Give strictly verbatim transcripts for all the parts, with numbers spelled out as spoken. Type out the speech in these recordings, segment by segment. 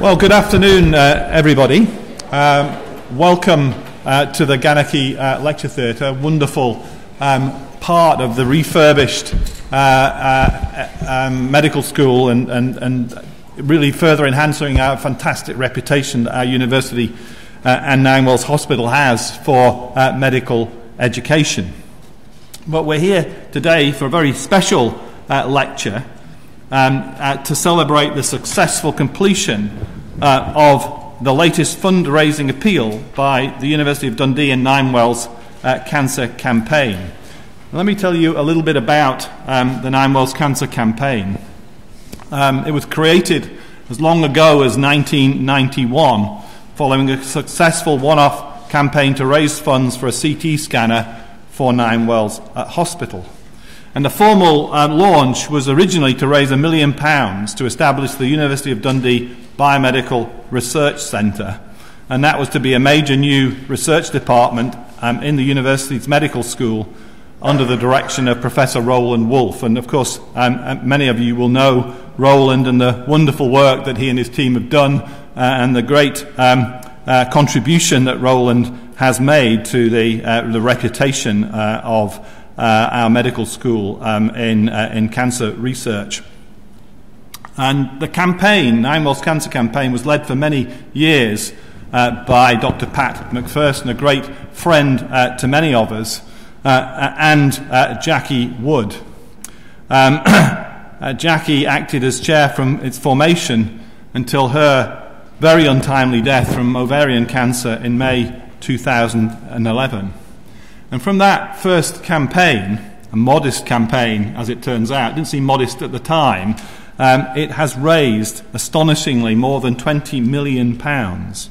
Well, good afternoon, uh, everybody. Um, welcome uh, to the Ganaki uh, Lecture Theatre, a wonderful um, part of the refurbished uh, uh, um, medical school, and, and, and really further enhancing our fantastic reputation that our university uh, and Ninewells Hospital has for uh, medical education. But we're here today for a very special uh, lecture um, uh, to celebrate the successful completion uh, of the latest fundraising appeal by the University of Dundee and Ninewells uh, Cancer Campaign. Let me tell you a little bit about um, the Ninewells Cancer Campaign. Um, it was created as long ago as nineteen ninety-one following a successful one-off campaign to raise funds for a C T scanner for Ninewells Hospital. And the formal uh, launch was originally to raise a million pounds to establish the University of Dundee Biomedical Research Centre, and that was to be a major new research department um, in the university's medical school under the direction of Professor Roland Wolf. And of course, um, many of you will know Roland and the wonderful work that he and his team have done, uh, and the great um, uh, contribution that Roland has made to the, uh, the reputation uh, of uh, our medical school um, in, uh, in cancer research. And the campaign, Ninewells Cancer Campaign, was led for many years uh, by Doctor Pat McPherson, a great friend uh, to many of us, Uh, and uh, Jackie Wood. Um, uh, Jackie acted as chair from its formation until her very untimely death from ovarian cancer in May two thousand eleven. And from that first campaign, a modest campaign as it turns out, it didn't seem modest at the time, um, it has raised astonishingly more than twenty million pounds.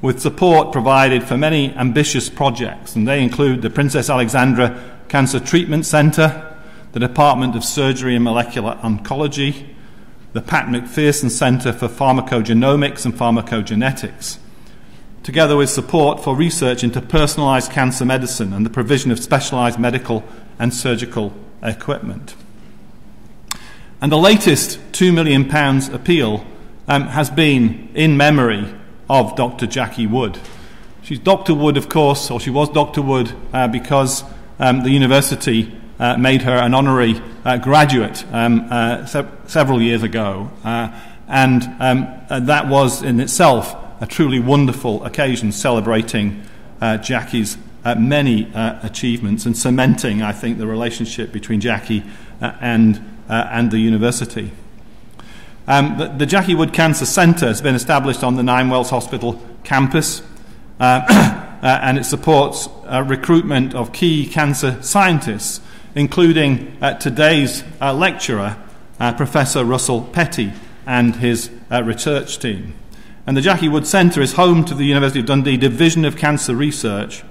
With support provided for many ambitious projects, and they include the Princess Alexandra Cancer Treatment Centre, the Department of Surgery and Molecular Oncology, the Pat McPherson Centre for Pharmacogenomics and Pharmacogenetics, together with support for research into personalised cancer medicine and the provision of specialised medical and surgical equipment. And the latest two million pounds appeal um, has been in memory of Doctor Jackie Wood. She's Doctor Wood, of course, or she was Doctor Wood, uh, because um, the university uh, made her an honorary uh, graduate um, uh, se several years ago. Uh, and um, that was in itself a truly wonderful occasion, celebrating uh, Jackie's uh, many uh, achievements and cementing, I think, the relationship between Jackie uh, and, uh, and the university. Um, the, the Jackie Wood Cancer Centre has been established on the Ninewells Hospital campus, uh, uh, and it supports uh, recruitment of key cancer scientists, including uh, today's uh, lecturer, uh, Professor Russell Petty, and his uh, research team. And the Jackie Wood Centre is home to the University of Dundee Division of Cancer Research,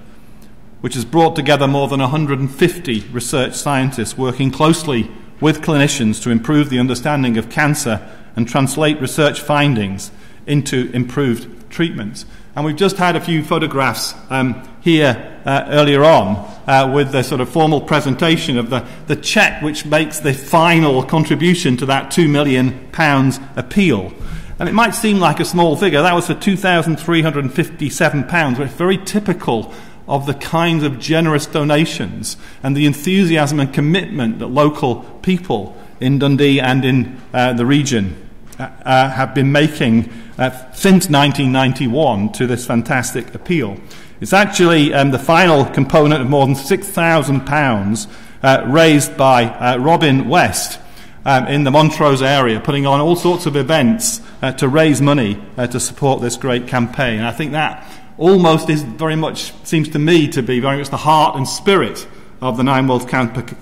which has brought together more than one hundred fifty research scientists working closely with clinicians to improve the understanding of cancer and translate research findings into improved treatments. And we've just had a few photographs um, here uh, earlier on uh, with the sort of formal presentation of the, the cheque which makes the final contribution to that two million pounds appeal. And it might seem like a small figure. That was for two thousand three hundred fifty-seven pounds, which is very typical of the kinds of generous donations and the enthusiasm and commitment that local people in Dundee and in uh, the region uh, uh, have been making uh, since nineteen ninety-one to this fantastic appeal. It's actually um, the final component of more than six thousand pounds uh, raised by uh, Robin West um, in the Montrose area, putting on all sorts of events uh, to raise money uh, to support this great campaign. And I think that almost is very much, seems to me to be very much the heart and spirit of the Ninewells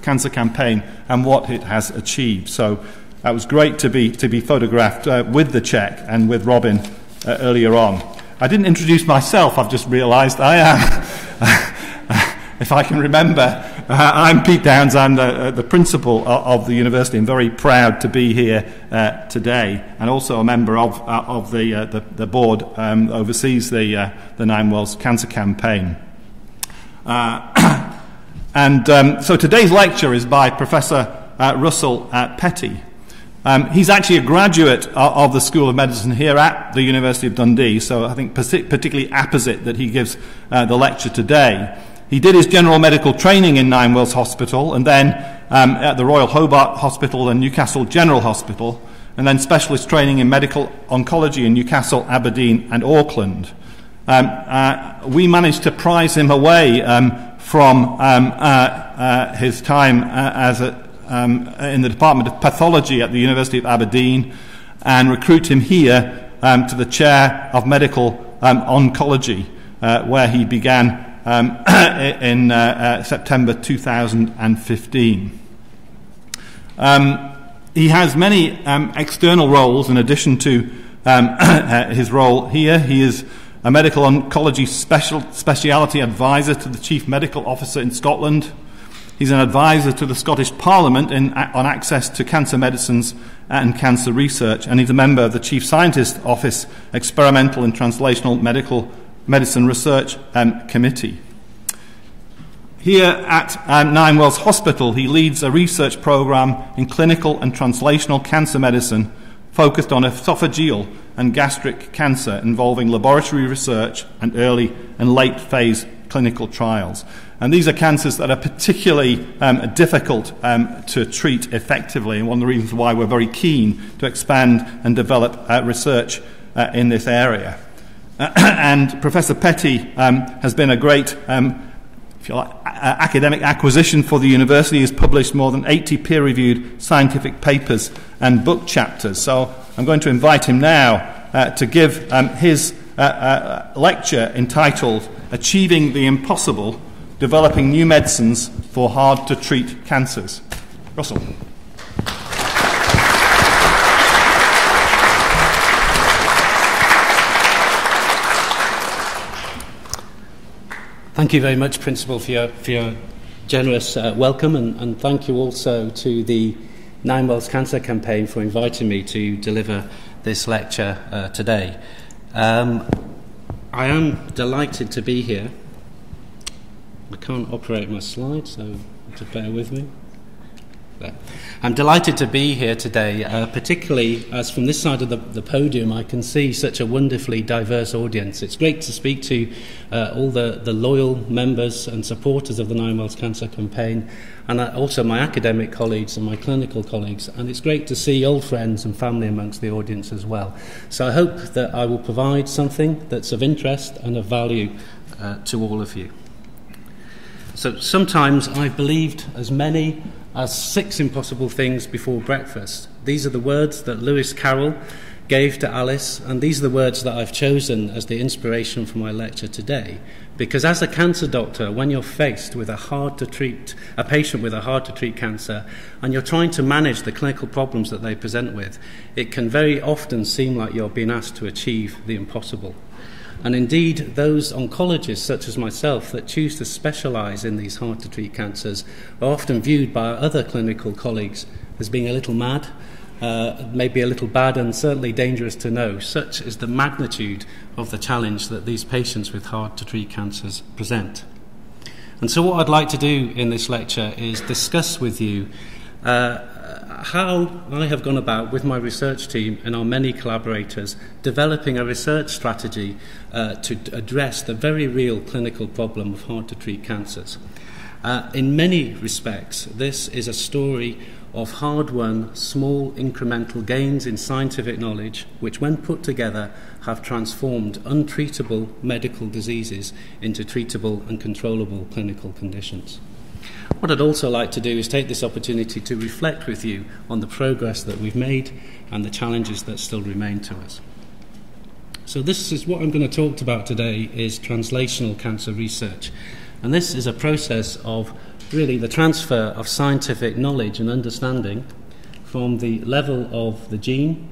Cancer Campaign and what it has achieved. So that was great to be, to be photographed uh, with the cheque and with Robin uh, earlier on. I didn't introduce myself, I've just realised I am, if I can remember, uh, I'm Pete Downs, I'm the, uh, the principal of, of the university. I'm very proud to be here uh, today, and also a member of, uh, of the, uh, the, the board um, oversees the, uh, the Ninewells Cancer Campaign. Uh, And um, so today's lecture is by Professor uh, Russell uh, Petty. Um, he's actually a graduate of, of the School of Medicine here at the University of Dundee, so I think particularly apposite that he gives uh, the lecture today. He did his general medical training in Ninewells Hospital and then um, at the Royal Hobart Hospital and Newcastle General Hospital, and then specialist training in medical oncology in Newcastle, Aberdeen and Auckland. Um, uh, we managed to prize him away um, from um, uh, uh, his time uh, as a, um, in the Department of Pathology at the University of Aberdeen and recruit him here um, to the Chair of Medical um, Oncology, uh, where he began Um, in uh, uh, September two thousand fifteen. Um, he has many um, external roles in addition to um, his role here. He is a medical oncology special, speciality advisor to the Chief Medical Officer in Scotland. He's an advisor to the Scottish Parliament in, on access to cancer medicines and cancer research, and he's a member of the Chief Scientist Office Experimental and Translational Medical Medicine Research um, Committee. Here at um, Ninewells Hospital, he leads a research programme in clinical and translational cancer medicine focused on esophageal and gastric cancer, involving laboratory research and early and late phase clinical trials. And these are cancers that are particularly um, difficult um, to treat effectively, and one of the reasons why we're very keen to expand and develop uh, research uh, in this area. Uh, and Professor Petty um, has been a great um, if you like, a academic acquisition for the university. He's published more than eighty peer-reviewed scientific papers and book chapters. So I'm going to invite him now uh, to give um, his uh, uh, lecture entitled Achieving the Impossible, Developing New Medicines for Hard-to-Treat Cancers. Russell. Thank you very much, Principal, for your, for your generous uh, welcome, and, and thank you also to the Ninewells Cancer Campaign for inviting me to deliver this lecture uh, today. Um, I am delighted to be here. I can't operate my slide, so just bear with me. But I'm delighted to be here today, uh, particularly as from this side of the, the podium I can see such a wonderfully diverse audience. It's great to speak to uh, all the, the loyal members and supporters of the Ninewells Cancer Campaign, and also my academic colleagues and my clinical colleagues, and it's great to see old friends and family amongst the audience as well. So I hope that I will provide something that's of interest and of value uh, to all of you. So sometimes I've believed as many as six impossible things before breakfast. These are the words that Lewis Carroll gave to Alice, and these are the words that I've chosen as the inspiration for my lecture today. Because as a cancer doctor, when you're faced with a hard to treat, a patient with a hard to treat cancer, and you're trying to manage the clinical problems that they present with, it can very often seem like you're being asked to achieve the impossible. And indeed, those oncologists such as myself that choose to specialise in these hard-to-treat cancers are often viewed by our other clinical colleagues as being a little mad, uh, maybe a little bad, and certainly dangerous to know. Such is the magnitude of the challenge that these patients with hard-to-treat cancers present. And so what I'd like to do in this lecture is discuss with you uh, how I have gone about with my research team and our many collaborators developing a research strategy uh, to address the very real clinical problem of hard-to-treat cancers. Uh, in many respects, this is a story of hard-won, small incremental gains in scientific knowledge, which when put together have transformed untreatable medical diseases into treatable and controllable clinical conditions. What I'd also like to do is take this opportunity to reflect with you on the progress that we've made and the challenges that still remain to us. So this is what I'm going to talk about today, is translational cancer research. And this is a process of really the transfer of scientific knowledge and understanding from the level of the gene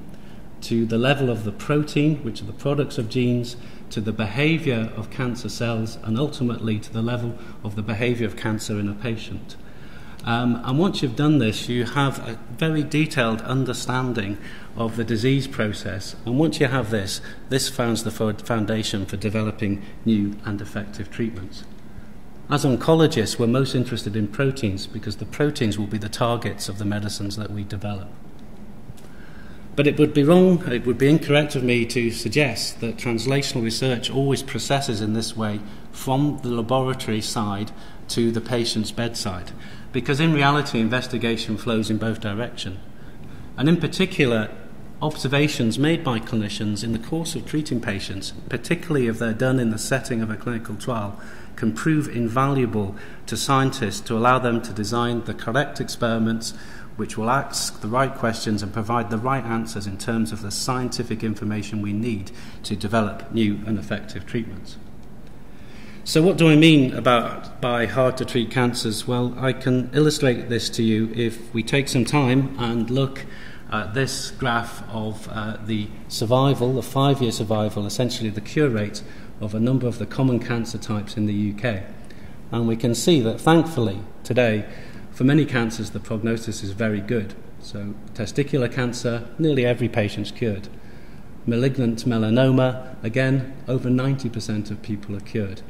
to the level of the protein, which are the products of genes, to the behaviour of cancer cells, and ultimately to the level of the behaviour of cancer in a patient. Um, and once you've done this, you have a very detailed understanding of the disease process. And once you have this, this founds the foundation for developing new and effective treatments. As oncologists, we're most interested in proteins because the proteins will be the targets of the medicines that we develop. But it would be wrong, it would be incorrect of me to suggest that translational research always processes in this way from the laboratory side to the patient's bedside, because in reality investigation flows in both directions. And in particular, observations made by clinicians in the course of treating patients, particularly if they're done in the setting of a clinical trial, can prove invaluable to scientists to allow them to design the correct experiments which will ask the right questions and provide the right answers in terms of the scientific information we need to develop new and effective treatments. So what do I mean about by hard-to-treat cancers? Well, I can illustrate this to you if we take some time and look at this graph of uh, the survival, the five-year survival, essentially the cure rate of a number of the common cancer types in the U K. And we can see that, thankfully, today, for many cancers, the prognosis is very good. So testicular cancer, nearly every patient's cured. Malignant melanoma, again, over ninety percent of people are cured.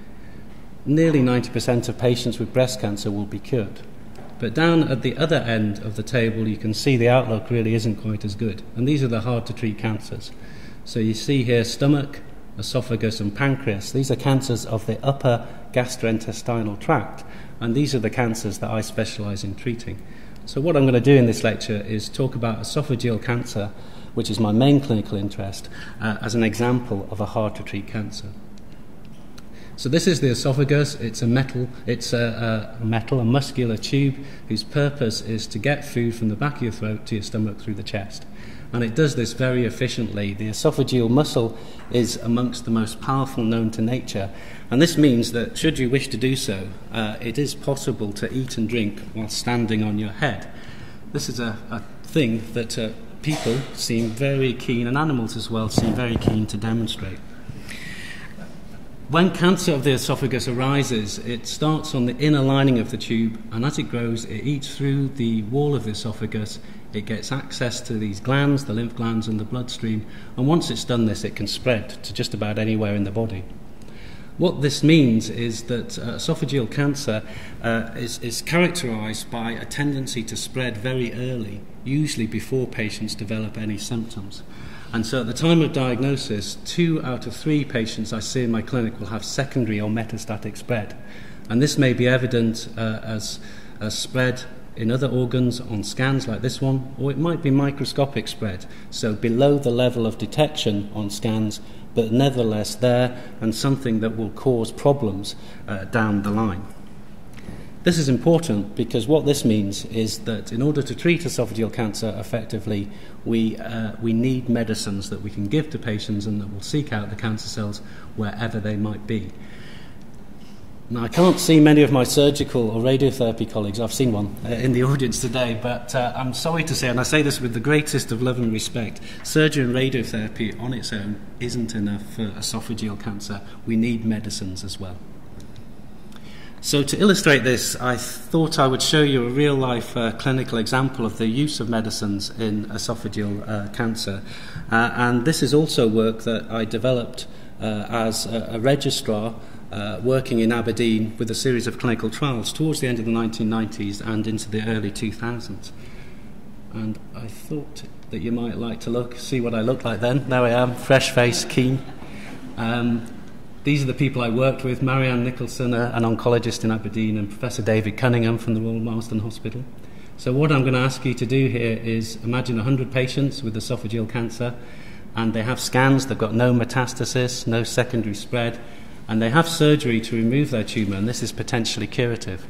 Nearly ninety percent of patients with breast cancer will be cured. But down at the other end of the table, you can see the outlook really isn't quite as good. And these are the hard-to-treat cancers. So you see here stomach, esophagus and pancreas. These are cancers of the upper gastrointestinal tract. And these are the cancers that I specialise in treating. So what I'm going to do in this lecture is talk about esophageal cancer, which is my main clinical interest, uh, as an example of a hard-to-treat cancer. So this is the esophagus. It's a metal, it's a, a metal, a muscular tube whose purpose is to get food from the back of your throat to your stomach through the chest. And it does this very efficiently. The esophageal muscle is amongst the most powerful known to nature, and this means that should you wish to do so, uh, it is possible to eat and drink while standing on your head. This is a, a thing that uh, people seem very keen, and animals as well, seem very keen to demonstrate. When cancer of the esophagus arises, it starts on the inner lining of the tube, and as it grows, it eats through the wall of the esophagus. It gets access to these glands, the lymph glands and the bloodstream, and once it's done this, it can spread to just about anywhere in the body. What this means is that uh, esophageal cancer uh, is, is characterised by a tendency to spread very early, usually before patients develop any symptoms. And so at the time of diagnosis, two out of three patients I see in my clinic will have secondary or metastatic spread. And this may be evident uh, as, as spread in other organs on scans like this one, or it might be microscopic spread, so below the level of detection on scans, but nevertheless there, and something that will cause problems uh, down the line. This is important because what this means is that in order to treat esophageal cancer effectively, we, uh, we need medicines that we can give to patients and that will seek out the cancer cells wherever they might be. Now, I can't see many of my surgical or radiotherapy colleagues. I've seen one uh, in the audience today, but uh, I'm sorry to say, and I say this with the greatest of love and respect, surgery and radiotherapy on its own isn't enough for esophageal cancer. We need medicines as well. So to illustrate this, I thought I would show you a real-life uh, clinical example of the use of medicines in esophageal uh, cancer. Uh, and this is also work that I developed uh, as a, a registrar uh, working in Aberdeen with a series of clinical trials towards the end of the nineteen nineties and into the early two thousands. And I thought that you might like to look, see what I looked like then. There I am, fresh face, keen. Um, These are the people I worked with, Marianne Nicholson, an oncologist in Aberdeen, and Professor David Cunningham from the Royal Marsden Hospital. So what I'm going to ask you to do here is imagine one hundred patients with esophageal cancer, and they have scans, they've got no metastasis, no secondary spread, and they have surgery to remove their tumour, and this is potentially curative.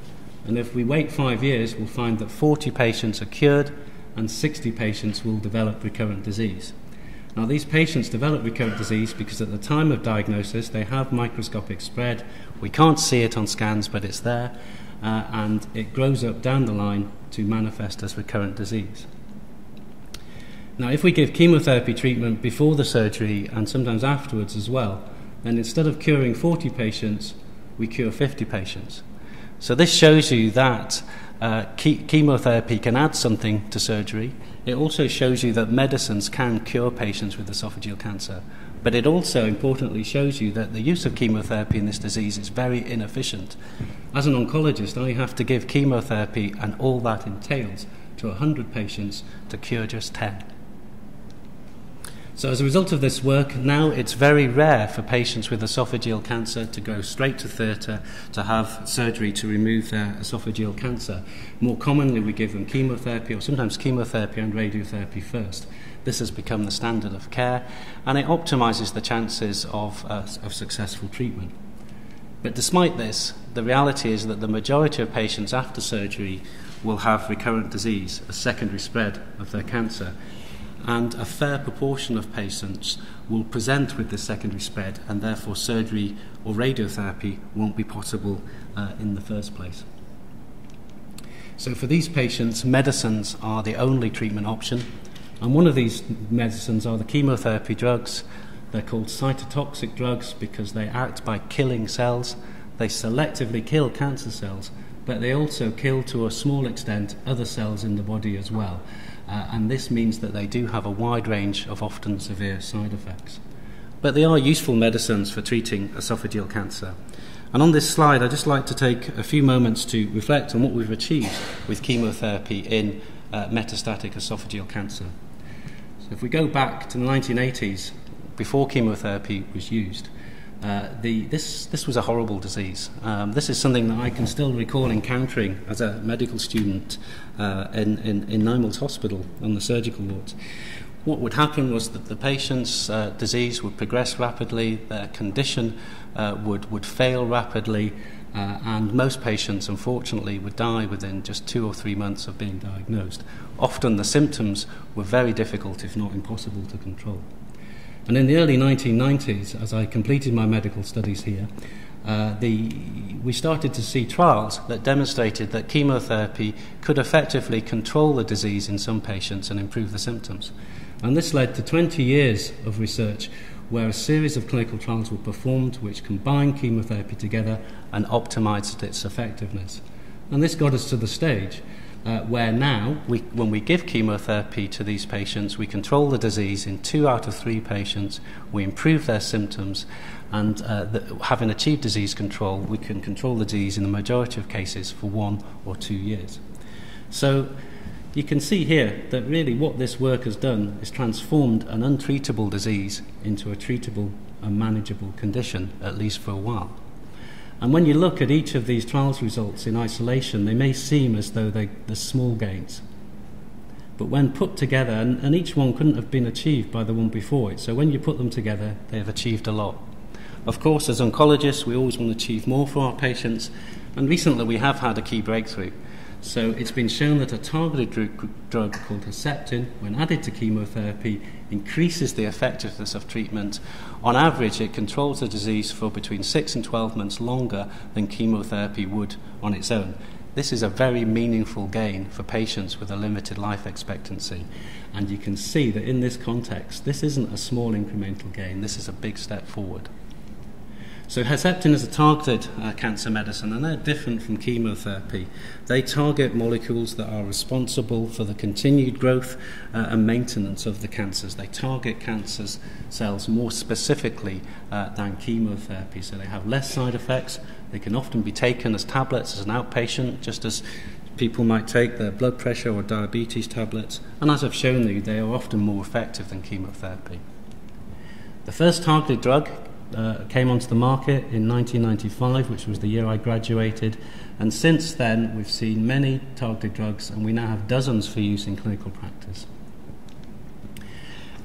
And if we wait five years, we'll find that forty patients are cured, and sixty patients will develop recurrent disease. Now, these patients develop recurrent disease because at the time of diagnosis they have microscopic spread. We can't see it on scans, but it's there, uh, and it grows up down the line to manifest as recurrent disease. Now, if we give chemotherapy treatment before the surgery and sometimes afterwards as well, then instead of curing forty patients, we cure fifty patients. So this shows you that Uh, ke chemotherapy can add something to surgery. It also shows you that medicines can cure patients with esophageal cancer. But it also importantly shows you that the use of chemotherapy in this disease is very inefficient. As an oncologist, I have to give chemotherapy and all that entails to one hundred patients to cure just ten. So as a result of this work, now it's very rare for patients with esophageal cancer to go straight to theatre to have surgery to remove their esophageal cancer. More commonly, we give them chemotherapy, or sometimes chemotherapy and radiotherapy first. This has become the standard of care, and it optimises the chances of, uh, of successful treatment. But despite this, the reality is that the majority of patients after surgery will have recurrent disease, a secondary spread of their cancer. And a fair proportion of patients will present with this secondary spread, and therefore surgery or radiotherapy won't be possible uh, in the first place. So for these patients, medicines are the only treatment option, and one of these medicines are the chemotherapy drugs. They're called cytotoxic drugs because they act by killing cells. They selectively kill cancer cells, but they also kill, to a small extent, other cells in the body as well. Uh, and this means that they do have a wide range of often severe side effects. But they are useful medicines for treating esophageal cancer. And on this slide, I'd just like to take a few moments to reflect on what we've achieved with chemotherapy in uh, metastatic esophageal cancer. So if we go back to the nineteen eighties, before chemotherapy was used, Uh, the, this, this was a horrible disease. Um, this is something that I can still recall encountering as a medical student uh, in, in, in Ninewells Hospital on the surgical wards. What would happen was that the patient's uh, disease would progress rapidly, their condition uh, would, would fail rapidly, uh, and most patients, unfortunately, would die within just two or three months of being diagnosed. Often the symptoms were very difficult, if not impossible, to control. And in the early nineteen nineties, as I completed my medical studies here, uh, the, we started to see trials that demonstrated that chemotherapy could effectively control the disease in some patients and improve the symptoms. And this led to twenty years of research where a series of clinical trials were performed which combined chemotherapy together and optimized its effectiveness. And this got us to the stage Uh, where now, we, when we give chemotherapy to these patients, we control the disease in two out of three patients, we improve their symptoms, and uh, the, having achieved disease control, we can control the disease in the majority of cases for one or two years. So you can see here that really what this work has done is transformed an untreatable disease into a treatable and manageable condition, at least for a while. And when you look at each of these trials results in isolation, they may seem as though they, they're small gains. But when put together, and, and each one couldn't have been achieved by the one before it, so when you put them together, they have achieved a lot. Of course, as oncologists, we always want to achieve more for our patients, and recently we have had a key breakthrough. So it's been shown that a targeted drug, drug called Herceptin, when added to chemotherapy, increases the effectiveness of treatment. On average, it controls the disease for between six and twelve months longer than chemotherapy would on its own. This is a very meaningful gain for patients with a limited life expectancy. And you can see that in this context, this isn't a small incremental gain, this is a big step forward. So Herceptin is a targeted uh, cancer medicine, and they're different from chemotherapy. They target molecules that are responsible for the continued growth uh, and maintenance of the cancers. They target cancer cells more specifically uh, than chemotherapy, so they have less side effects. They can often be taken as tablets, as an outpatient, just as people might take their blood pressure or diabetes tablets. And as I've shown you, they are often more effective than chemotherapy. The first targeted drug Uh, came onto the market in nineteen ninety-five, which was the year I graduated, and since then we've seen many targeted drugs, and we now have dozens for use in clinical practice.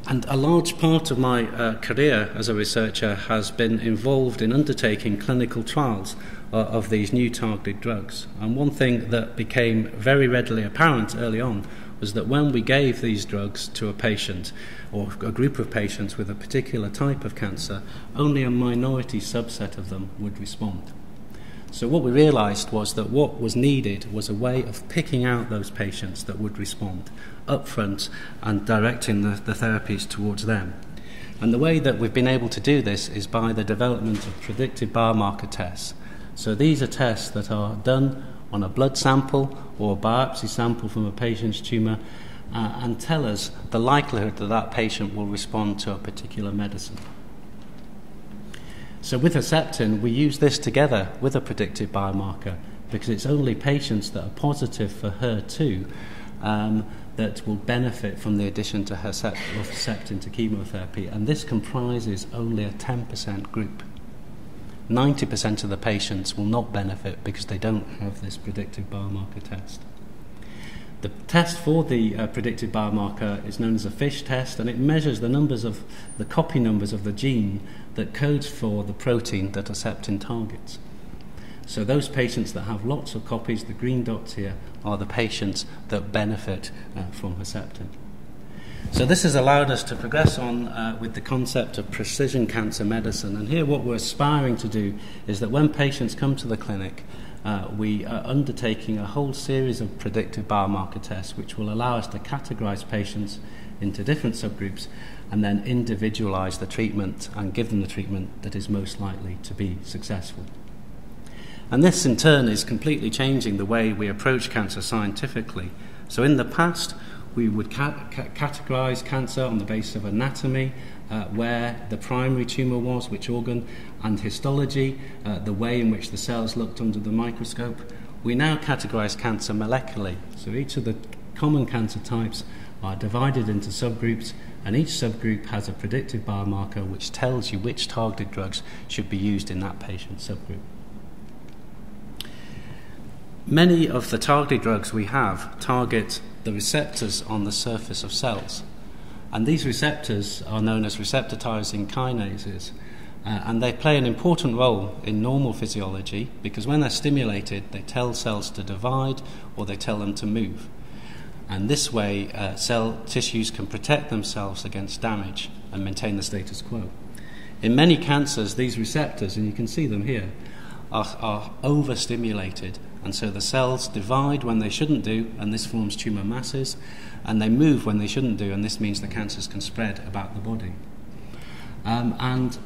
And a large part of my uh, career as a researcher has been involved in undertaking clinical trials uh, of these new targeted drugs, and one thing that became very readily apparent early on was that when we gave these drugs to a patient or a group of patients with a particular type of cancer, only a minority subset of them would respond. So what we realised was that what was needed was a way of picking out those patients that would respond upfront and directing the, the therapies towards them. And the way that we've been able to do this is by the development of predictive biomarker tests. So these are tests that are done on a blood sample or a biopsy sample from a patient's tumour uh, and tell us the likelihood that that patient will respond to a particular medicine. So with Herceptin, we use this together with a predictive biomarker because it's only patients that are positive for H E R two um, that will benefit from the addition to Herceptin to chemotherapy, and this comprises only a ten percent group. ninety percent of the patients will not benefit because they don't have this predictive biomarker test. The test for the uh, predictive biomarker is known as a FISH test, and it measures the numbers of the copy numbers of the gene that codes for the protein that Herceptin targets. So those patients that have lots of copies, the green dots here, are the patients that benefit uh, from Herceptin. So this has allowed us to progress on uh, with the concept of precision cancer medicine, and here what we're aspiring to do is that when patients come to the clinic, Uh, we are undertaking a whole series of predictive biomarker tests which will allow us to categorise patients into different subgroups and then individualise the treatment and give them the treatment that is most likely to be successful. And this in turn is completely changing the way we approach cancer scientifically. So in the past we would ca ca categorise cancer on the basis of anatomy, Uh, where the primary tumour was, which organ, and histology, uh, the way in which the cells looked under the microscope. We now categorise cancer molecularly. So each of the common cancer types are divided into subgroups, and each subgroup has a predictive biomarker which tells you which targeted drugs should be used in that patient subgroup. Many of the targeted drugs we have target the receptors on the surface of cells. And these receptors are known as receptor-tyrosine kinases, uh, and they play an important role in normal physiology because when they're stimulated, they tell cells to divide or they tell them to move. And this way, uh, cell tissues can protect themselves against damage and maintain the status quo. In many cancers, these receptors, and you can see them here, are, are overstimulated, and so the cells divide when they shouldn't do, and this forms tumour masses, and they move when they shouldn't do, and this means the cancers can spread about the body. Um, and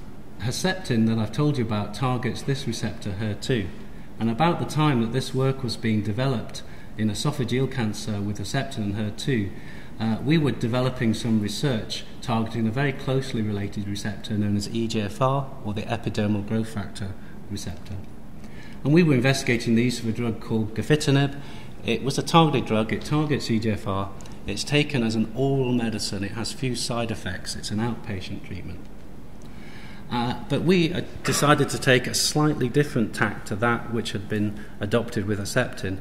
Herceptin, that I've told you about, targets this receptor H E R two, and about the time that this work was being developed in esophageal cancer with Herceptin and H E R two, uh, we were developing some research targeting a very closely related receptor known as E G F R, or the epidermal growth factor receptor. And we were investigating the use of a drug called gefitinib. It was a targeted drug, it targets E G F R, it's taken as an oral medicine, it has few side effects, it's an outpatient treatment. Uh, but we uh, decided to take a slightly different tack to that which had been adopted with Herceptin.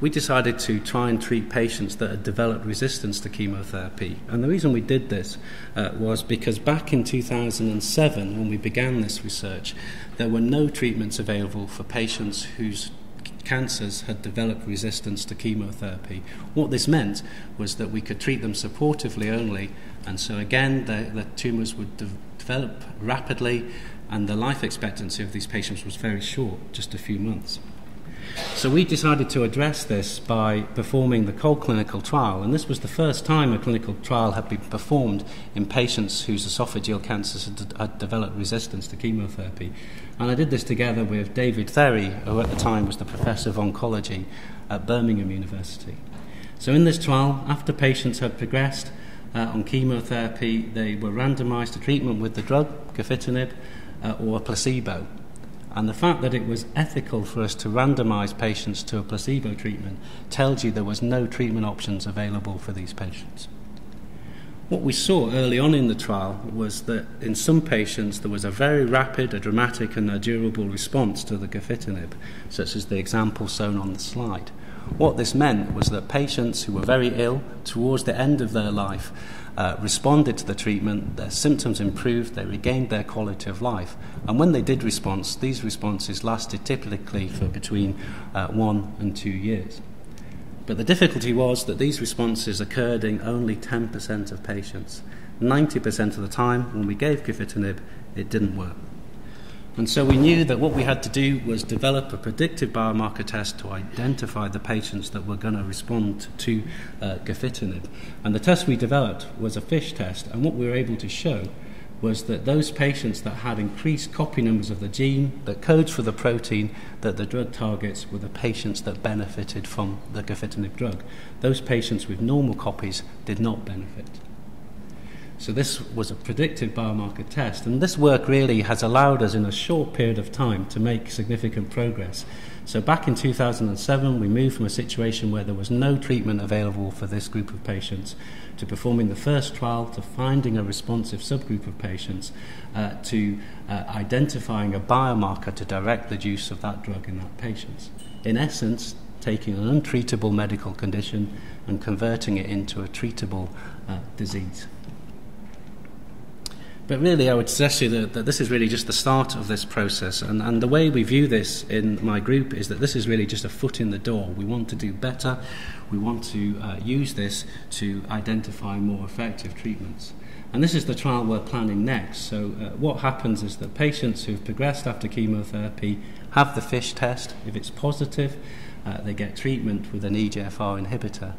We decided to try and treat patients that had developed resistance to chemotherapy. And the reason we did this uh, was because back in two thousand seven, when we began this research, there were no treatments available for patients whose cancers had developed resistance to chemotherapy. What this meant was that we could treat them supportively only, and so again the, the tumours would de develop rapidly and the life expectancy of these patients was very short, just a few months. So we decided to address this by performing the COLE clinical trial, and this was the first time a clinical trial had been performed in patients whose esophageal cancers had, de had developed resistance to chemotherapy. And I did this together with David Therry, who at the time was the Professor of Oncology at Birmingham University. So in this trial, after patients had progressed uh, on chemotherapy, they were randomised to treatment with the drug, gefitinib, uh, or a placebo. And the fact that it was ethical for us to randomise patients to a placebo treatment tells you there was no treatment options available for these patients. What we saw early on in the trial was that in some patients there was a very rapid, a dramatic and a durable response to the gefitinib, such as the example shown on the slide. What this meant was that patients who were very ill towards the end of their life uh, responded to the treatment, their symptoms improved, they regained their quality of life, and when they did respond, these responses lasted typically for between uh, one and two years. But the difficulty was that these responses occurred in only ten percent of patients. ninety percent of the time when we gave gefitinib, it didn't work. And so we knew that what we had to do was develop a predictive biomarker test to identify the patients that were going to respond to uh, gefitinib. And the test we developed was a FISH test, and what we were able to show was that those patients that had increased copy numbers of the gene that codes for the protein that the drug targets were the patients that benefited from the gefitinib drug. Those patients with normal copies did not benefit. So this was a predictive biomarker test, and this work really has allowed us in a short period of time to make significant progress. So back in two thousand seven, we moved from a situation where there was no treatment available for this group of patients to performing the first trial, to finding a responsive subgroup of patients, uh, to uh, identifying a biomarker to direct the use of that drug in that patient. In essence, taking an untreatable medical condition and converting it into a treatable uh, disease. But really, I would suggest to you that, that this is really just the start of this process. And, and the way we view this in my group is that this is really just a foot in the door. We want to do better. We want to uh, use this to identify more effective treatments. And this is the trial we're planning next. So uh, what happens is that patients who've progressed after chemotherapy have the FISH test. If it's positive, uh, they get treatment with an E G F R inhibitor.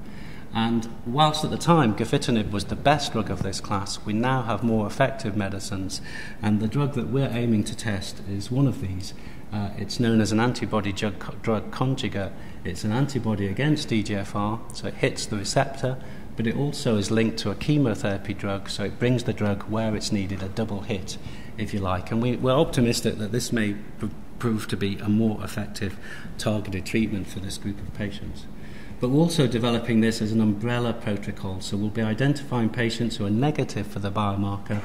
And whilst at the time gefitinib was the best drug of this class, we now have more effective medicines, and the drug that we're aiming to test is one of these. Uh, it's known as an antibody drug, drug conjugate. It's an antibody against E G F R, so it hits the receptor, but it also is linked to a chemotherapy drug, so it brings the drug where it's needed, a double hit, if you like. And we, we're optimistic that this may pr- prove to be a more effective targeted treatment for this group of patients. But we're also developing this as an umbrella protocol, so we'll be identifying patients who are negative for the biomarker,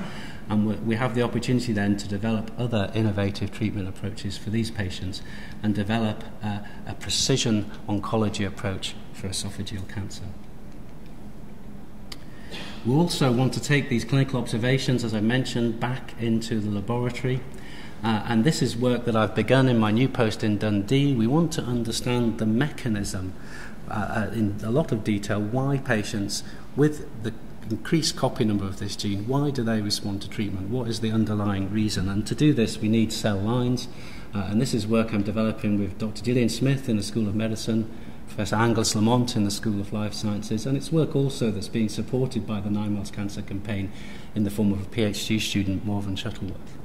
and we have the opportunity then to develop other innovative treatment approaches for these patients and develop a, a precision oncology approach for esophageal cancer. We also want to take these clinical observations, as I mentioned, back into the laboratory. Uh, and this is work that I've begun in my new post in Dundee. We want to understand the mechanism Uh, in a lot of detail, why patients with the increased copy number of this gene, why do they respond to treatment? What is the underlying reason? And to do this, we need cell lines. Uh, and this is work I'm developing with Doctor Gillian Smith in the School of Medicine, Professor Angus Lamont in the School of Life Sciences, and it's work also that's being supported by the Ninewells Cancer Campaign in the form of a PhD student, Marvin Shuttleworth.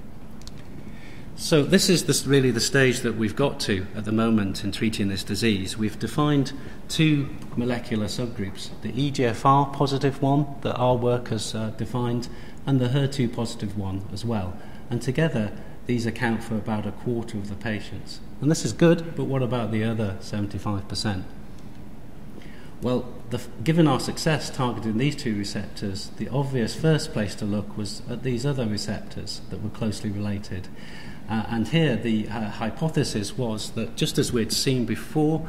So this is this really the stage that we've got to at the moment in treating this disease. We've defined two molecular subgroups, the E G F R positive one that our work has uh, defined, and the H E R two positive one as well. And together, these account for about a quarter of the patients. And this is good, but what about the other seventy-five percent? Well, the, given our success targeting these two receptors, the obvious first place to look was at these other receptors that were closely related. Uh, and here the uh, hypothesis was that, just as we'd seen before,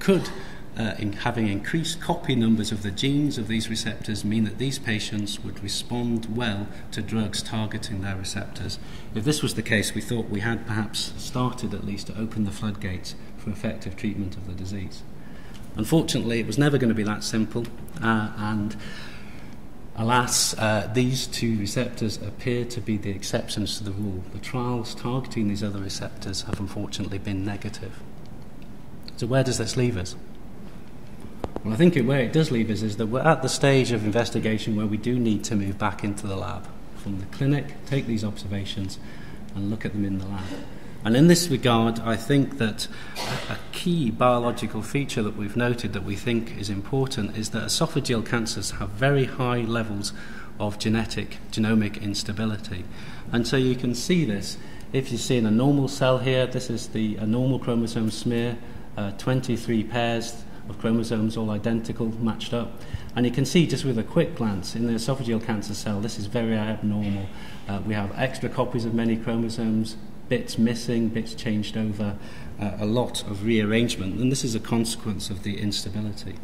could uh, in having increased copy numbers of the genes of these receptors mean that these patients would respond well to drugs targeting their receptors. If this was the case, we thought we had perhaps started at least to open the floodgates for effective treatment of the disease. Unfortunately, it was never going to be that simple, uh, and alas, uh, these two receptors appear to be the exceptions to the rule. The trials targeting these other receptors have unfortunately been negative. So where does this leave us? Well, I think it, where it does leave us is that we're at the stage of investigation where we do need to move back into the lab from the clinic, take these observations and look at them in the lab. And in this regard, I think that a key biological feature that we've noted that we think is important is that esophageal cancers have very high levels of genetic, genomic instability. And so you can see this. If you see in a normal cell here, this is the a normal chromosome smear, uh, twenty-three pairs of chromosomes, all identical, matched up. And you can see just with a quick glance, in the esophageal cancer cell, this is very abnormal. Uh, we have extra copies of many chromosomes, bits missing, bits changed over, uh, a lot of rearrangement, and this is a consequence of the instability.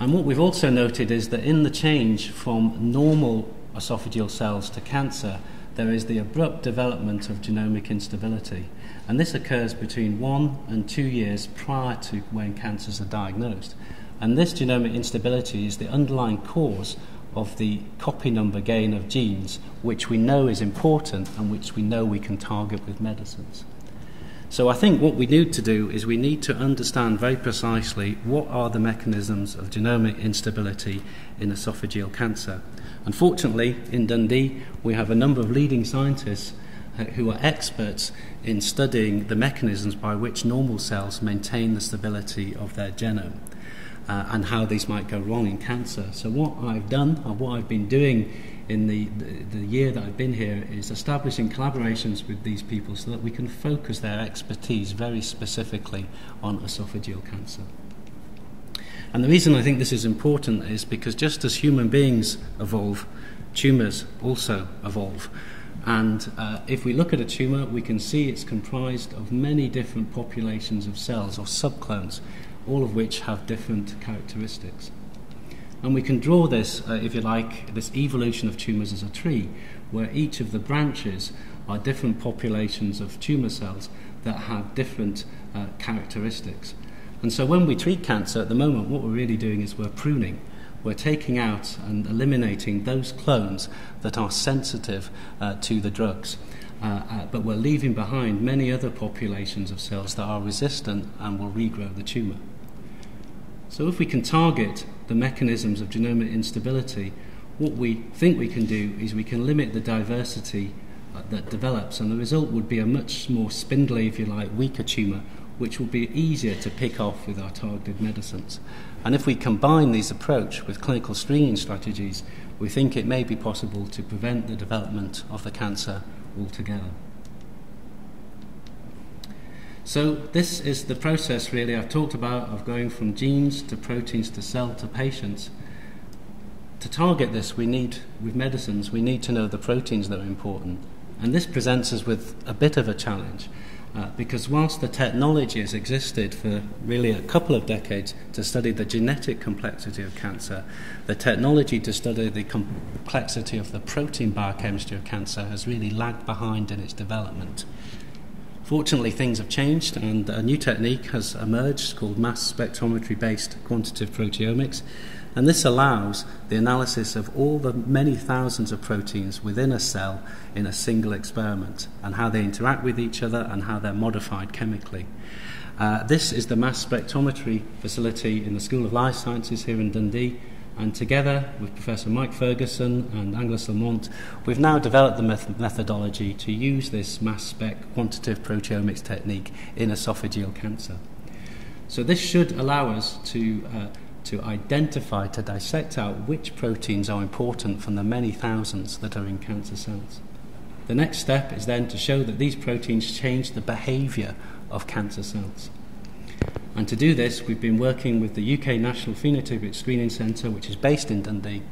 And what we've also noted is that in the change from normal esophageal cells to cancer, there is the abrupt development of genomic instability, and this occurs between one and two years prior to when cancers are diagnosed. And this genomic instability is the underlying cause of the copy number gain of genes, which we know is important and which we know we can target with medicines. So I think what we need to do is we need to understand very precisely what are the mechanisms of genomic instability in esophageal cancer. Unfortunately, in Dundee, we have a number of leading scientists who are experts in studying the mechanisms by which normal cells maintain the stability of their genome. uh, and how these might go wrong in cancer. So what I've done, or what I've been doing in the, the, the year that I've been here, is establishing collaborations with these people so that we can focus their expertise very specifically on esophageal cancer. And the reason I think this is important is because just as human beings evolve, tumours also evolve. And uh, if we look at a tumour, we can see it's comprised of many different populations of cells or subclones, all of which have different characteristics. And we can draw this, uh, if you like, this evolution of tumours as a tree, where each of the branches are different populations of tumour cells that have different uh, characteristics. And so when we treat cancer at the moment, what we're really doing is we're pruning. We're taking out and eliminating those clones that are sensitive uh, to the drugs. Uh, uh, but we're leaving behind many other populations of cells that are resistant and will regrow the tumour. So if we can target the mechanisms of genomic instability, what we think we can do is we can limit the diversity uh, that develops, and the result would be a much more spindly, if you like, weaker tumour, which will be easier to pick off with our targeted medicines. And if we combine these approach with clinical screening strategies, we think it may be possible to prevent the development of the cancer altogether. So this is the process, really, I've talked about, of going from genes to proteins to cell to patients. To target this, we need, with medicines, we need to know the proteins that are important. And this presents us with a bit of a challenge. Uh, because whilst the technology has existed for really a couple of decades to study the genetic complexity of cancer, the technology to study the complexity of the protein biochemistry of cancer has really lagged behind in its development. Fortunately, things have changed, and a new technique has emerged called mass spectrometry-based quantitative proteomics, and this allows the analysis of all the many thousands of proteins within a cell in a single experiment, and how they interact with each other and how they're modified chemically. Uh, this is the mass spectrometry facility in the School of Life Sciences here in Dundee, and together with Professor Mike Ferguson and Angus Lamont, we've now developed the meth methodology to use this mass spec quantitative proteomics technique in esophageal cancer. So this should allow us to uh, to identify, to dissect out which proteins are important from the many thousands that are in cancer cells. The next step is then to show that these proteins change the behaviour of cancer cells. And to do this, we've been working with the U K National Phenotypic Screening Centre, which is based in Dundee.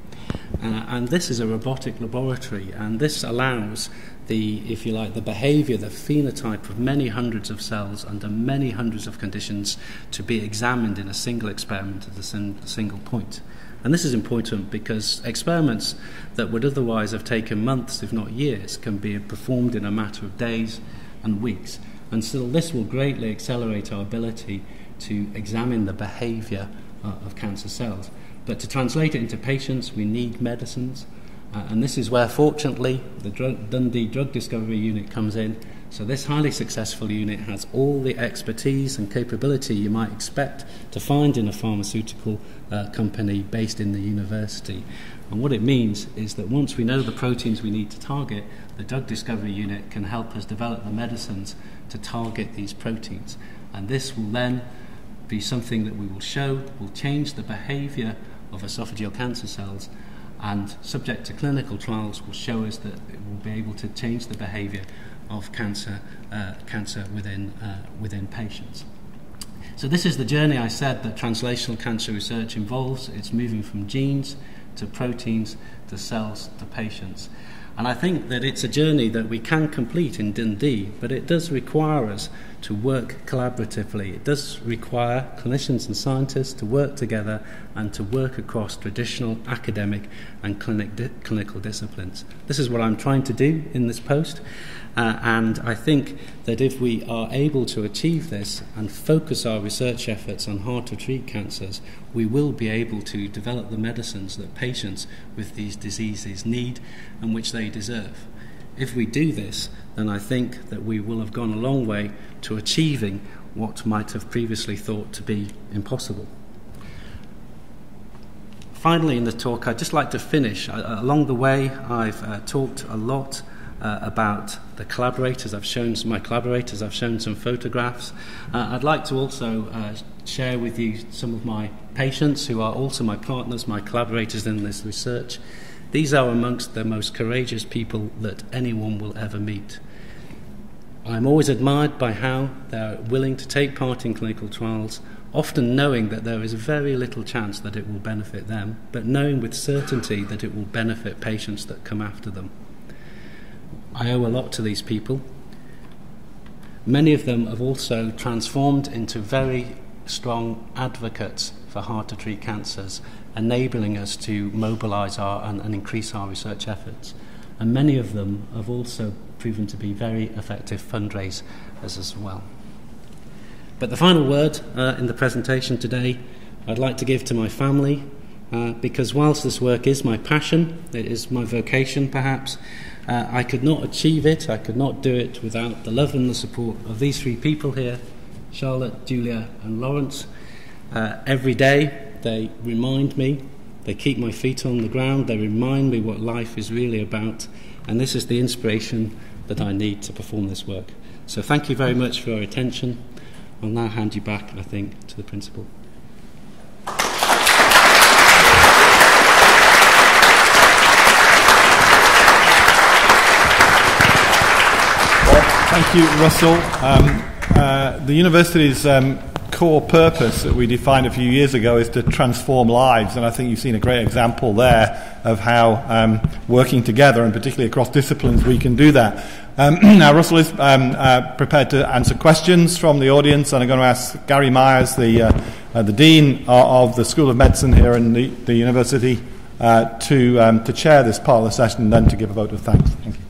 Uh, and this is a robotic laboratory, and this allows the, if you like, the behaviour, the phenotype of many hundreds of cells under many hundreds of conditions to be examined in a single experiment at a single point. And this is important because experiments that would otherwise have taken months, if not years, can be performed in a matter of days and weeks. And still, this will greatly accelerate our ability to examine the behaviour uh, of cancer cells. But to translate it into patients, we need medicines. Uh, and this is where, fortunately, the drug, Dundee Drug Discovery Unit comes in. So this highly successful unit has all the expertise and capability you might expect to find in a pharmaceutical uh, company based in the university. And what it means is that once we know the proteins we need to target, the Drug Discovery Unit can help us develop the medicines to target these proteins. And this will then be something that we will show will change the behaviour of esophageal cancer cells, and subject to clinical trials will show us that it will be able to change the behaviour of cancer, uh, cancer within, uh, within patients. So this is the journey I said that translational cancer research involves. It's moving from genes to proteins to cells to patients. And I think that it's a journey that we can complete in Dundee, but it does require us to work collaboratively. It does require clinicians and scientists to work together and to work across traditional academic and clinic di clinical disciplines. This is what I'm trying to do in this post, uh, and I think that if we are able to achieve this and focus our research efforts on hard-to-treat cancers, we will be able to develop the medicines that patients with these diseases need and which they deserve. If we do this, then I think that we will have gone a long way to achieving what might have previously thought to be impossible. Finally, in the talk, I'd just like to finish. Along the way, I've uh, talked a lot uh, about the collaborators. I've shown some, my collaborators, I've shown some photographs. Uh, I'd like to also uh, share with you some of my patients who are also my partners, my collaborators in this research. These are amongst the most courageous people that anyone will ever meet. I'm always admired by how they're willing to take part in clinical trials, often knowing that there is very little chance that it will benefit them, but knowing with certainty that it will benefit patients that come after them. I owe a lot to these people. Many of them have also transformed into very strong advocates for hard-to-treat cancers, enabling us to mobilise our and, and increase our research efforts. And many of them have also proven to be very effective fundraisers as well. But the final word uh, in the presentation today I'd like to give to my family, uh, because whilst this work is my passion, it is my vocation perhaps, uh, I could not achieve it, I could not do it without the love and the support of these three people here, Charlotte, Julia and Lawrence. Uh, every day they remind me, they keep my feet on the ground, they remind me what life is really about, and this is the inspiration that I need to perform this work. So thank you very much for your attention. I'll now hand you back, I think, to the principal. Thank you, Russell. Um, uh, the university's um, core purpose that we defined a few years ago is to transform lives, and I think you've seen a great example there of how um, working together, and particularly across disciplines, we can do that. Um, now, Russell is um, uh, prepared to answer questions from the audience, and I'm going to ask Gary Myers, the, uh, uh, the Dean of the School of Medicine here in the, the university, uh, to, um, to chair this part of the session and then to give a vote of thanks. Thank you.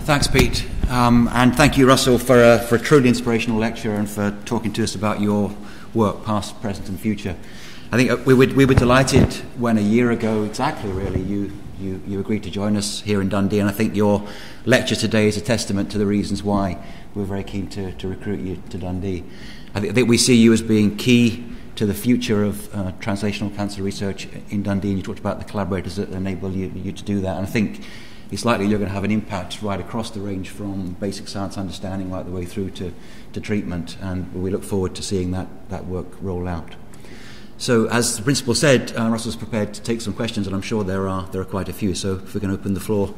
Thanks, Pete. Um, and thank you, Russell, for a, for a truly inspirational lecture and for talking to us about your work, past, present and future. I think we were, we were delighted when a year ago, exactly really, you... You, you agreed to join us here in Dundee, and I think your lecture today is a testament to the reasons why we're very keen to, to recruit you to Dundee. I, th I think we see you as being key to the future of uh, translational cancer research in Dundee, and you talked about the collaborators that enable you, you to do that, and I think it's likely you're going to have an impact right across the range from basic science understanding right the way through to, to treatment, and we look forward to seeing that, that work roll out. So, as the principal said, uh, Russell's prepared to take some questions, and I'm sure there are there are quite a few. So, if we can open the floor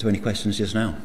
to any questions just now.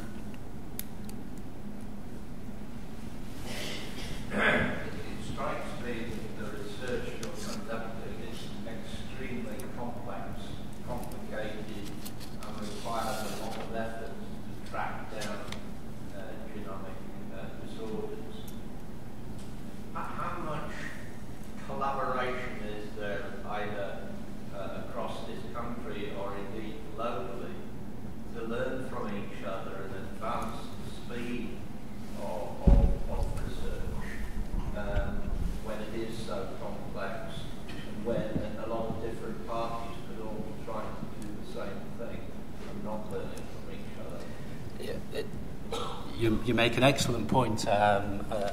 You make an excellent point. Um, uh,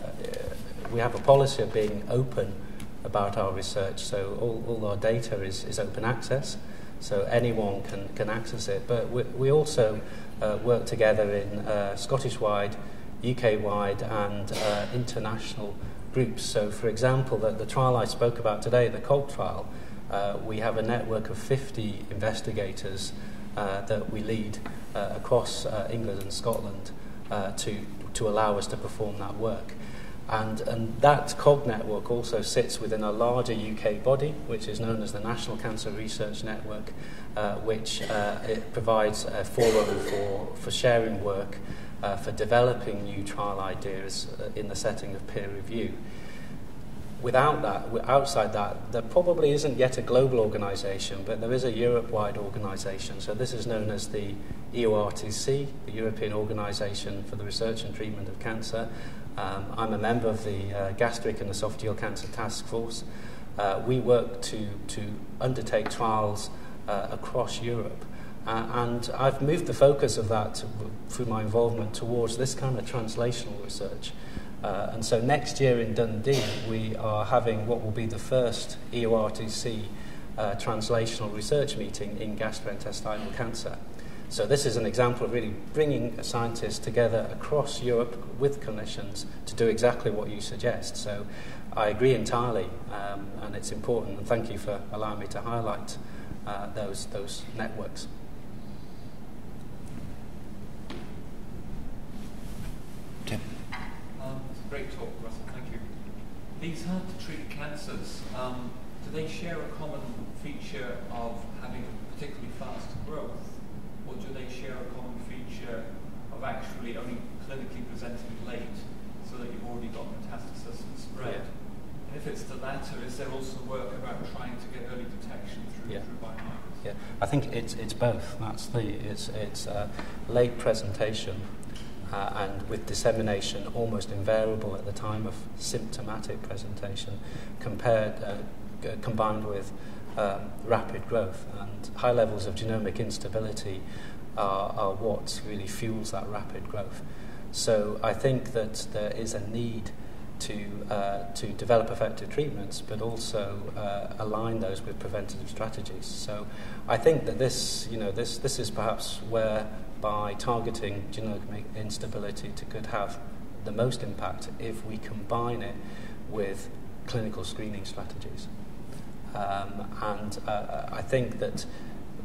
we have a policy of being open about our research, so all, all our data is, is open access, so anyone can, can access it. But we, we also uh, work together in uh, Scottish-wide, U K-wide and uh, international groups. So, for example, the, the trial I spoke about today, the COG trial, uh, we have a network of fifty investigators uh, that we lead uh, across uh, England and Scotland. Uh, to, to allow us to perform that work. And, and that COG network also sits within a larger U K body, which is known as the National Cancer Research Network, uh, which uh, it provides a forum for, for sharing work, uh, for developing new trial ideas in the setting of peer review. Without that, outside that, there probably isn't yet a global organisation, but there is a Europe-wide organisation. So this is known as the E O R T C, the European Organisation for the Research and Treatment of Cancer. Um, I'm a member of the uh, Gastric and Esophageal Cancer Task Force. Uh, we work to, to undertake trials uh, across Europe. Uh, and I've moved the focus of that to, through my involvement towards this kind of translational research. Uh, and so next year in Dundee, we are having what will be the first E O R T C uh, translational research meeting in gastrointestinal cancer. So this is an example of really bringing scientists together across Europe with clinicians to do exactly what you suggest. So I agree entirely, um, and it's important, and thank you for allowing me to highlight uh, those, those networks. Tim. Um, it's a great talk, Russell, thank you. These hard-to-treat cancers, um, do they share a common feature of having particularly fast growth? Or do they share a common feature of actually only clinically presenting late so that you've already got metastasis and spread? Yeah. And if it's the latter, is there also work about trying to get early detection through, yeah. through biomarkers? Yeah, I think it's, it's both. That's the, it's, it's uh, late presentation uh, and with dissemination almost invariable at the time of symptomatic presentation compared, uh, g combined with Uh, rapid growth, and high levels of genomic instability are, are what really fuels that rapid growth. So I think that there is a need to uh, to develop effective treatments, but also uh, align those with preventative strategies. So I think that this, you know, this this is perhaps where by targeting genomic instability to could have the most impact if we combine it with clinical screening strategies. Um, and uh, I think that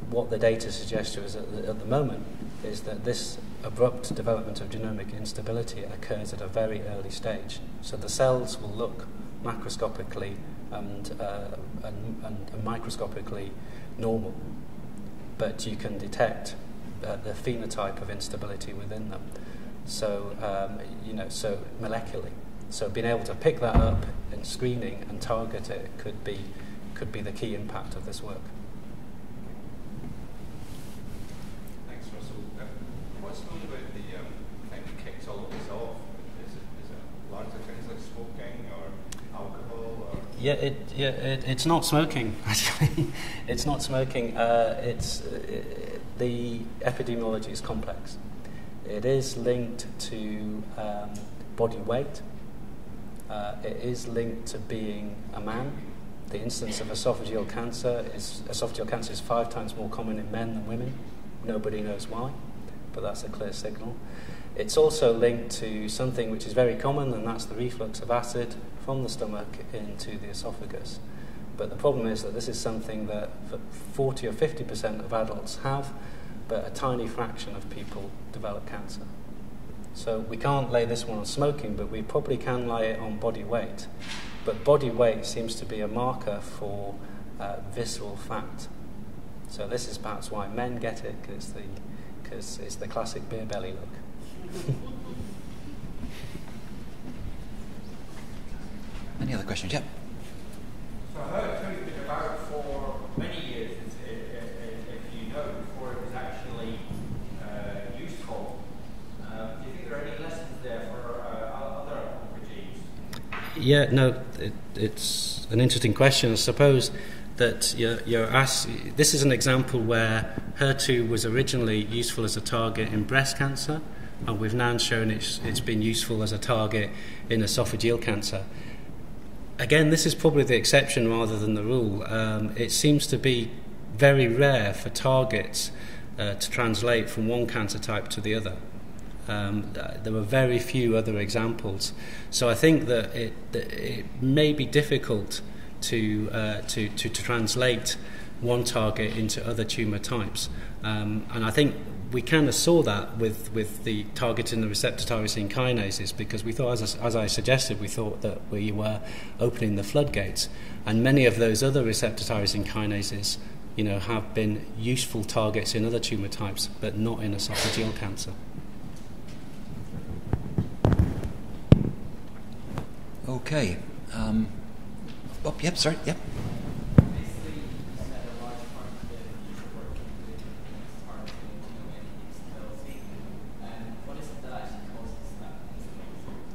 what the data suggests to us at the, at the moment is that this abrupt development of genomic instability occurs at a very early stage. So the cells will look macroscopically and, uh, and, and, and microscopically normal, but you can detect uh, the phenotype of instability within them. So, um, you know, so molecularly. So being able to pick that up in screening and target it could be could be the key impact of this work. Thanks, Russell. Um, what's known about the um, thing that kicks all of this off? Is it, is it largely things like smoking or alcohol? Or yeah, it, yeah it, it's not smoking, actually. It's not smoking. Uh, it's, it, the epidemiology is complex. It is linked to um, body weight. Uh, it is linked to being a man. The incidence of esophageal cancer is esophageal cancer is five times more common in men than women. Nobody knows why, but that's a clear signal. It's also linked to something which is very common, and that's the reflux of acid from the stomach into the esophagus. But the problem is that this is something that forty or fifty percent of adults have, but a tiny fraction of people develop cancer. So we can't lay this one on smoking, but we probably can lay it on body weight. But body weight seems to be a marker for uh, visceral fat. So this is perhaps why men get it, because the, because it's the classic beer belly look. Any other questions? Yeah. So I heard something about for many years, if you know, before it was actually uh, useful. Uh, do you think there are any lessons there for uh, other regimes? Yeah, no. It, it's an interesting question. I suppose that you're, you're asked, this is an example where H E R two was originally useful as a target in breast cancer, and we've now shown it's, it's been useful as a target in esophageal cancer. Again, this is probably the exception rather than the rule. Um, it seems to be very rare for targets uh, to translate from one cancer type to the other. Um, there were very few other examples, so I think that it, it may be difficult to, uh, to, to, to translate one target into other tumour types, um, and I think we kind of saw that with, with the targeting the receptor tyrosine kinases, because we thought, as I, as I suggested, we thought that we were opening the floodgates, and many of those other receptor tyrosine kinases, you know, have been useful targets in other tumour types, but not in esophageal cancer. Okay. Um, oh, yep, sorry, yep.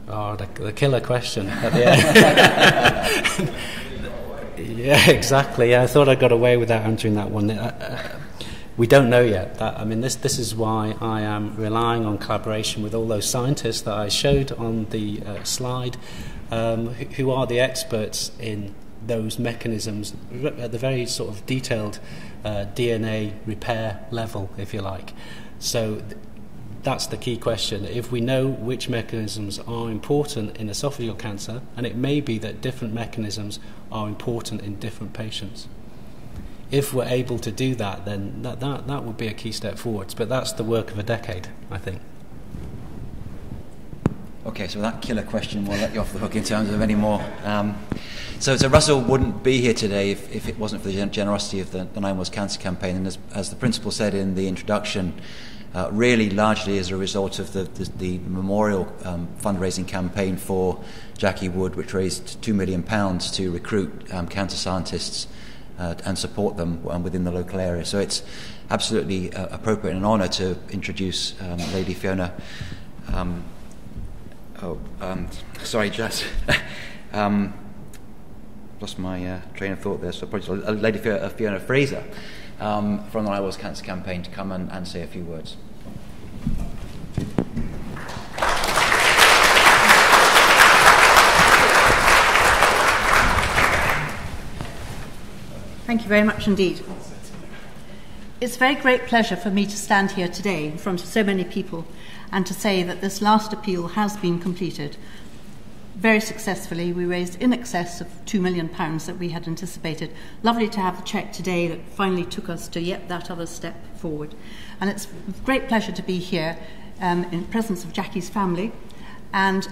Oh, the, the killer question at the end. Yeah, exactly. Yeah, I thought I got away without answering that one. Uh, we don't know yet. That, I mean, this, this is why I am relying on collaboration with all those scientists that I showed on the uh, slide. Um, who are the experts in those mechanisms at the very sort of detailed uh, D N A repair level, if you like. So th that's the key question. If we know which mechanisms are important in esophageal cancer, and it may be that different mechanisms are important in different patients. If we're able to do that, then that, that, that would be a key step forwards. But that's the work of a decade, I think. Okay, so that killer question will let you off the hook in terms of any more. Um, so, so Russell wouldn't be here today if, if it wasn't for the generosity of the, the Ninewells Cancer Campaign. And as, as the principal said in the introduction, uh, really largely as a result of the, the, the memorial um, fundraising campaign for Jackie Wood, which raised two million pounds to recruit um, cancer scientists Uh, and support them um, within the local area. So it's absolutely uh, appropriate and an honour to introduce um, Lady Fiona. Um, oh, um, sorry, Jess. um, lost my uh, train of thought there. So, probably, uh, Lady Fiona, Fiona Fraser um, from the Ninewells Cancer Campaign to come and, and say a few words. Thank you very much indeed. It's a very great pleasure for me to stand here today in front of so many people and to say that this last appeal has been completed. Very successfully, we raised in excess of two million pounds that we had anticipated. Lovely to have the cheque today that finally took us to yet that other step forward. And it's a great pleasure to be here um, in the presence of Jackie's family and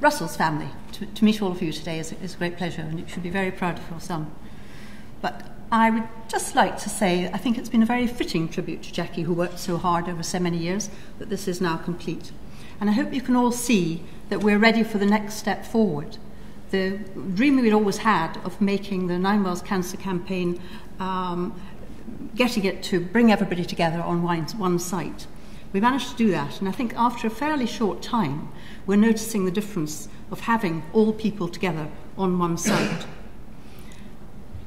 Russell's family. To, to meet all of you today is, is a great pleasure, and you should be very proud of your son. But I would just like to say I think it's been a very fitting tribute to Jackie, who worked so hard over so many years, that this is now complete. And I hope you can all see that we're ready for the next step forward. The dream we'd always had of making the Ninewells Cancer Campaign, um, getting it to bring everybody together on one, one site. We managed to do that, and I think after a fairly short time, we're noticing the difference of having all people together on one site.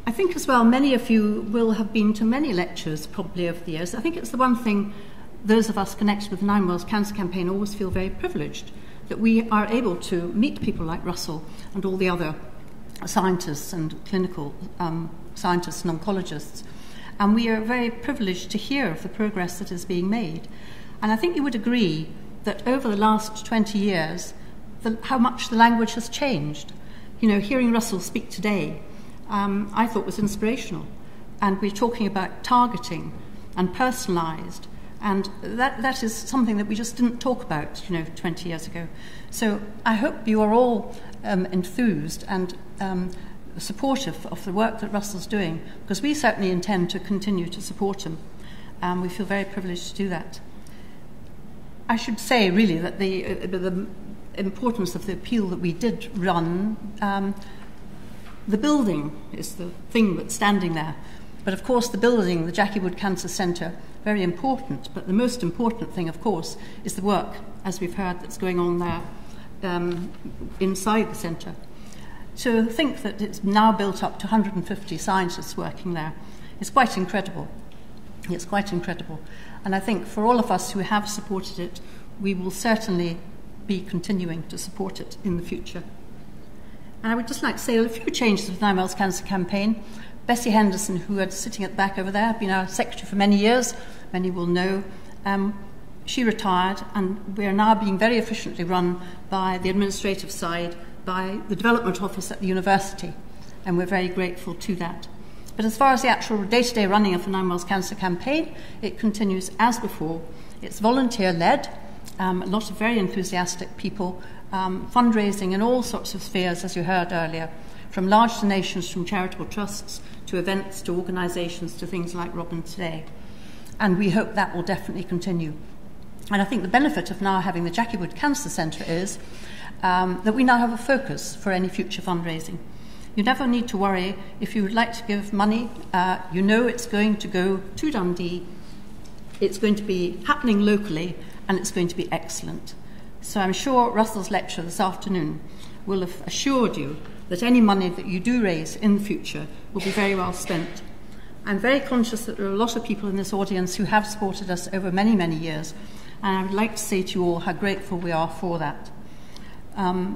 I think as well, many of you will have been to many lectures probably over the years. I think it's the one thing those of us connected with the Ninewells Cancer Campaign always feel very privileged, that we are able to meet people like Russell and all the other scientists and clinical um, scientists and oncologists. And we are very privileged to hear of the progress that is being made. And I think you would agree that over the last twenty years, the, how much the language has changed. You know, hearing Russell speak today, Um, I thought was inspirational. And we're talking about targeting and personalised, and that, that is something that we just didn't talk about, you know, twenty years ago. So I hope you are all um, enthused and um, supportive of the work that Russell's doing, because we certainly intend to continue to support him, and we feel very privileged to do that. I should say, really, that the, uh, the importance of the appeal that we did run, um, the building is the thing that's standing there. But of course the building, the Jackie Wood Cancer Centre, very important. But the most important thing, of course, is the work, as we've heard, that's going on there um, inside the centre. To think that it's now built up to one hundred fifty scientists working there is quite incredible. It's quite incredible. And I think for all of us who have supported it, we will certainly be continuing to support it in the future. And I would just like to say a few changes with the Ninewells Cancer Campaign. Bessie Henderson, who is sitting at the back over there, been our secretary for many years, many will know. Um, she retired, and we are now being very efficiently run by the administrative side, by the development office at the university, and we're very grateful to that. But as far as the actual day-to-day -day running of the Ninewells Cancer Campaign, it continues as before. It's volunteer-led, um, a lot of very enthusiastic people, Um, fundraising in all sorts of spheres, as you heard earlier, from large donations from charitable trusts to events to organisations to things like Robin Today. And we hope that will definitely continue. And I think the benefit of now having the Jackie Wood Cancer Centre is um, that we now have a focus for any future fundraising. You never need to worry. If you would like to give money, uh, you know it's going to go to Dundee, it's going to be happening locally, and it's going to be excellent. So I'm sure Russell's lecture this afternoon will have assured you that any money that you do raise in the future will be very well spent. I'm very conscious that there are a lot of people in this audience who have supported us over many, many years, and I would like to say to you all how grateful we are for that. Um,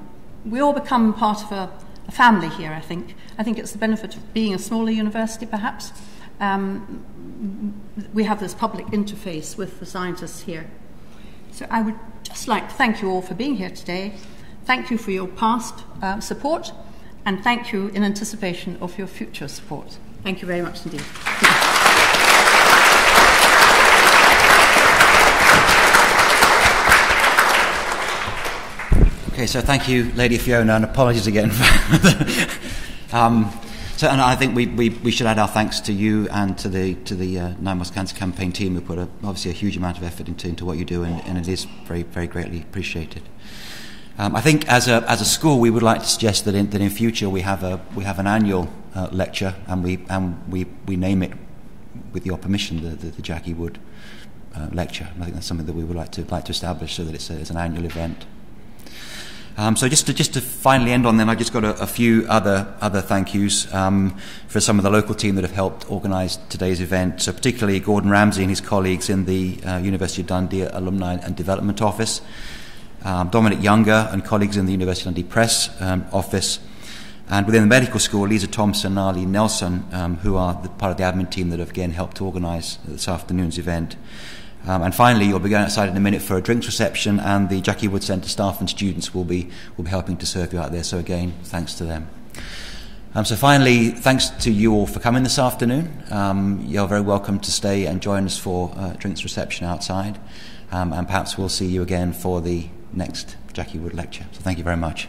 we all become part of a, a family here, I think. I think it's the benefit of being a smaller university, perhaps. Um, we have this public interface with the scientists here. So I would just like to thank you all for being here today. Thank you for your past uh, support, and thank you in anticipation of your future support. Thank you very much indeed. Okay, so thank you, Lady Fiona, and apologies again for the, um, so, and I think we, we, we should add our thanks to you and to the to the uh, Ninewells Cancer Campaign team, who put a, obviously a huge amount of effort into, into what you do, and, and it is very, very greatly appreciated. Um, I think as a as a school, we would like to suggest that in that in future we have a we have an annual uh, lecture, and we and we, we name it, with your permission, the the, the Jackie Wood uh, lecture. And I think that's something that we would like to like to establish, so that it's, a, it's an annual event. Um, so just to just to finally end on, then I just got a, a few other other thank yous um, for some of the local team that have helped organise today's event. So particularly Gordon Ramsay and his colleagues in the uh, University of Dundee Alumni and Development Office. Um, Dominic Younger and colleagues in the University of Dundee Press um, office, and within the medical school, Lisa Thompson and Ali Nelson, um, who are the, part of the admin team that have again helped to organise this afternoon's event. Um, and finally, you'll be going outside in a minute for a drinks reception, and the Jackie Wood Centre staff and students will be will be helping to serve you out there. So again, thanks to them. Um, so finally, thanks to you all for coming this afternoon. Um, you're very welcome to stay and join us for uh, drinks reception outside, um, and perhaps we'll see you again for the next Jackie Wood lecture. So thank you very much.